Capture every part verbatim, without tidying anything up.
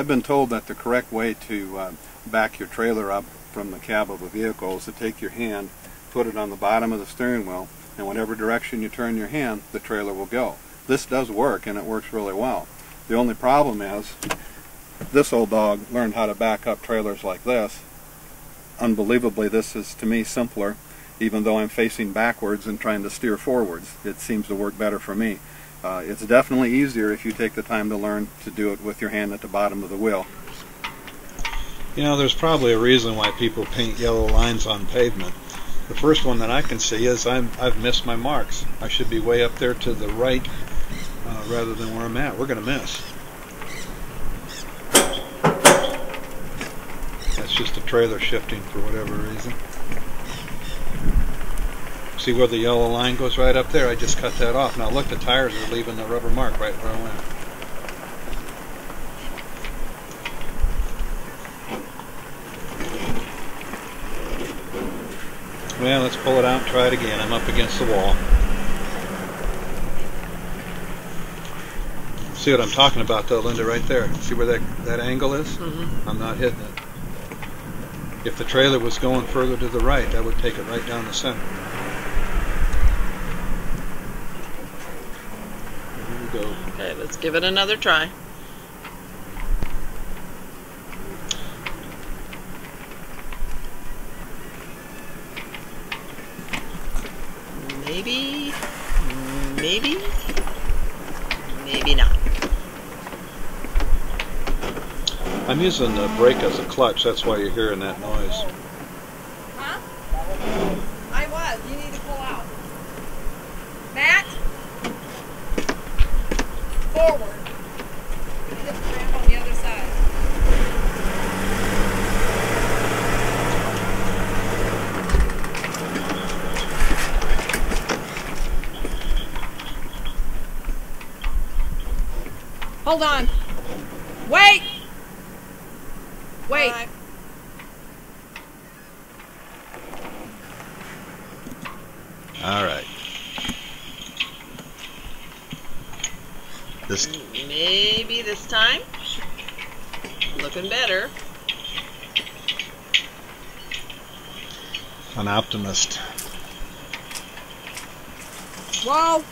I've been told that the correct way to uh, back your trailer up from the cab of a vehicle is to take your hand, put it on the bottom of the steering wheel, and whatever direction you turn your hand, the trailer will go. This does work, and it works really well. The only problem is, this old dog learned how to back up trailers like this. Unbelievably, this is to me simpler, even though I'm facing backwards and trying to steer forwards. It seems to work better for me. Uh, it's definitely easier if you take the time to learn to do it with your hand at the bottom of the wheel. You know, there's probably a reason why people paint yellow lines on pavement. The first one that I can see is I'm, I've missed my marks. I should be way up there to the right uh, rather than where I'm at. We're going to miss. That's just the trailer shifting for whatever reason. See where the yellow line goes right up there? I just cut that off. Now look, the tires are leaving the rubber mark right where I went. Well, let's pull it out and try it again. I'm up against the wall. See what I'm talking about though, Linda, right there. See where that, that angle is? Mm-hmm. I'm not hitting it. If the trailer was going further to the right, that would take it right down the center. There we go. Okay, let's give it another try. Maybe, maybe, maybe not. I'm using the brake as a clutch, that's why you're hearing that noise. Huh? I was. You need to pull out. Matt? Forward. You need to ramp on the other side. Hold on. Wait! Wait. Bye. All right. This maybe this time. Looking better. An optimist. Whoa!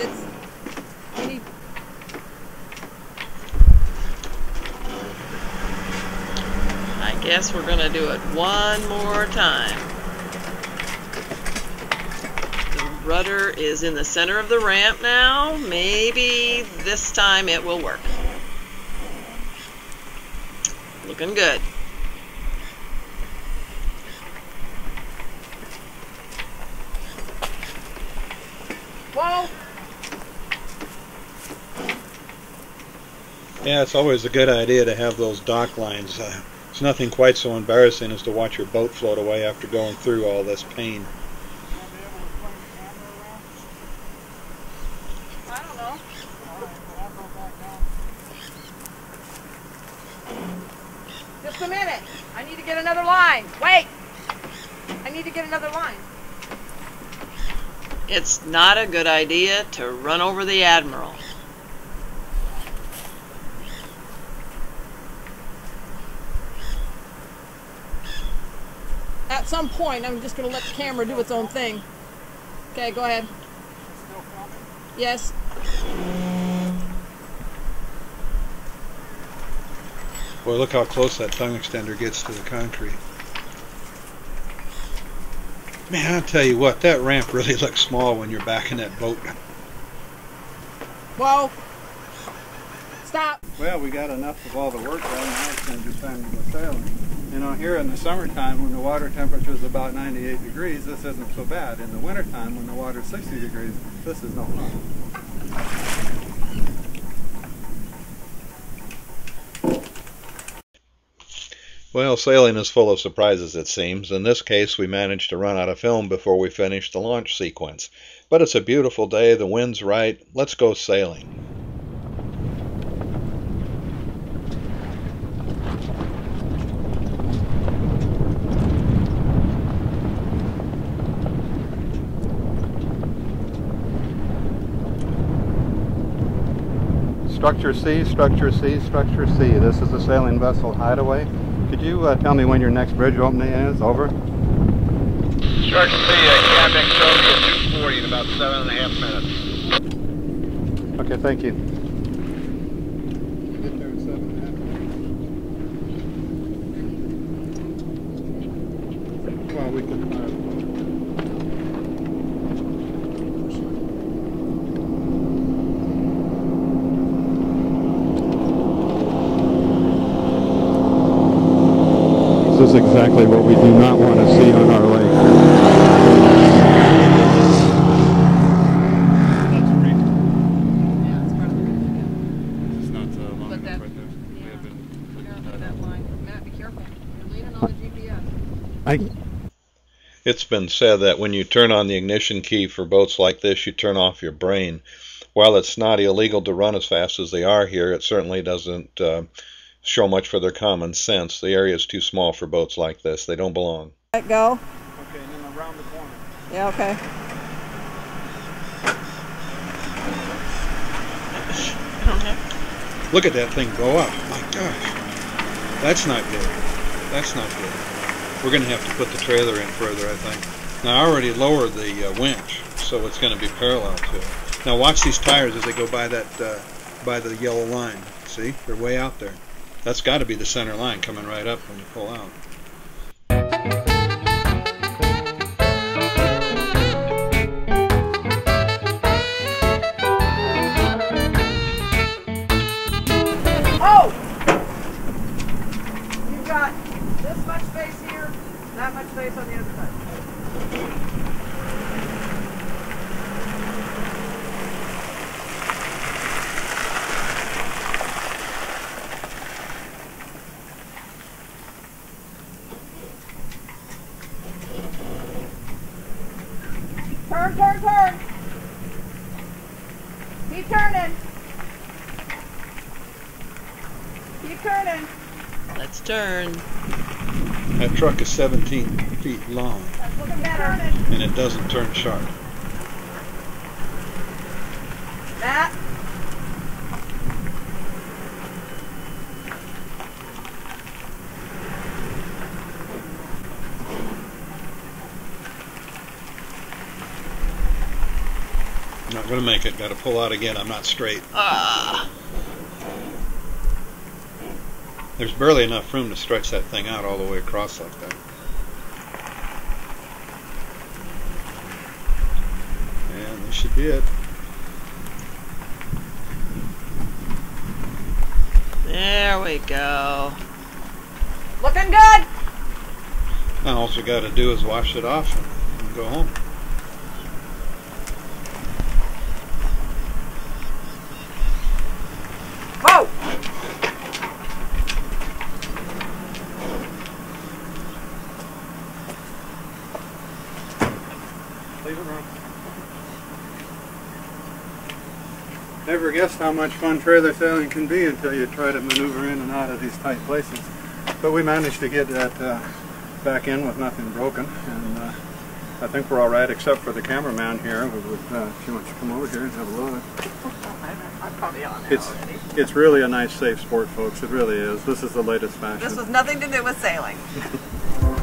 It's Guess we're going to do it one more time. The rudder is in the center of the ramp now. Maybe this time it will work. Looking good. Whoa! Yeah, it's always a good idea to have those dock lines. Uh, It's nothing quite so embarrassing as to watch your boat float away after going through all this pain. I don't know. Just a minute. I need to get another line. Wait! I need to get another line. It's not a good idea to run over the Admiral. At some point, I'm just going to let the camera do its own thing. Okay, go ahead. Yes. Boy, look how close that tongue extender gets to the concrete. Man, I'll tell you what, that ramp really looks small when you're backing that boat. Whoa. Stop. Well, we got enough of all the work done. Now it's going to be time to go sailing. You know, here in the summertime when the water temperature is about ninety-eight degrees, this isn't so bad. In the wintertime when the water is sixty degrees, this is no fun. Well, sailing is full of surprises, it seems. In this case, we managed to run out of film before we finished the launch sequence. But it's a beautiful day, the wind's right, let's go sailing. Structure C, Structure C, Structure C. This is the sailing vessel Hideaway. Could you uh, tell me when your next bridge opening is? Over. Structure C, uh, cabin shows at two forty in about seven and a half minutes. Okay, thank you. Get there in seven and a half minutes. Well, we can. Uh, This is exactly what we do not want to see on our lake. Yeah, it's part of the river. It's not uh, long enough that, right there. Yeah. We have been careful that line. Matt, be careful. You're leaning on the G P S. I it's been said that when you turn on the ignition key for boats like this, you turn off your brain. While it's not illegal to run as fast as they are here, it certainly doesn't... Uh, show much for their common sense. The area is too small for boats like this. They don't belong. Let go. Okay, and then around the corner. Yeah, okay. Look at that thing go up. My gosh. That's not good. That's not good. We're going to have to put the trailer in further, I think. Now, I already lowered the uh, winch, so it's going to be parallel to it. Now, watch these tires as they go by that, uh, by the yellow line. See? They're way out there. That's got to be the center line coming right up when you pull out. Oh! You've got this much space here, that much space on the other side. Turn, turn, turn. Keep turning. Keep turning. Let's turn. That truck is seventeen feet long. That's looking better. And it doesn't turn sharp. That. Not going to make it. Got to pull out again. I'm not straight. Ah. There's barely enough room to stretch that thing out all the way across like that. And this should be it. There we go. Looking good! Now all you got to do is wash it off and, and go home. Leave it wrong. Never guessed how much fun trailer sailing can be until you try to maneuver in and out of these tight places. But we managed to get that uh, back in with nothing broken, and uh, I think we're all right except for the cameraman here. We would, uh, if you want to come over here and have a look. I'm probably on it's, already. It's really a nice, safe sport, folks. It really is. This is the latest fashion. This was nothing to do with sailing.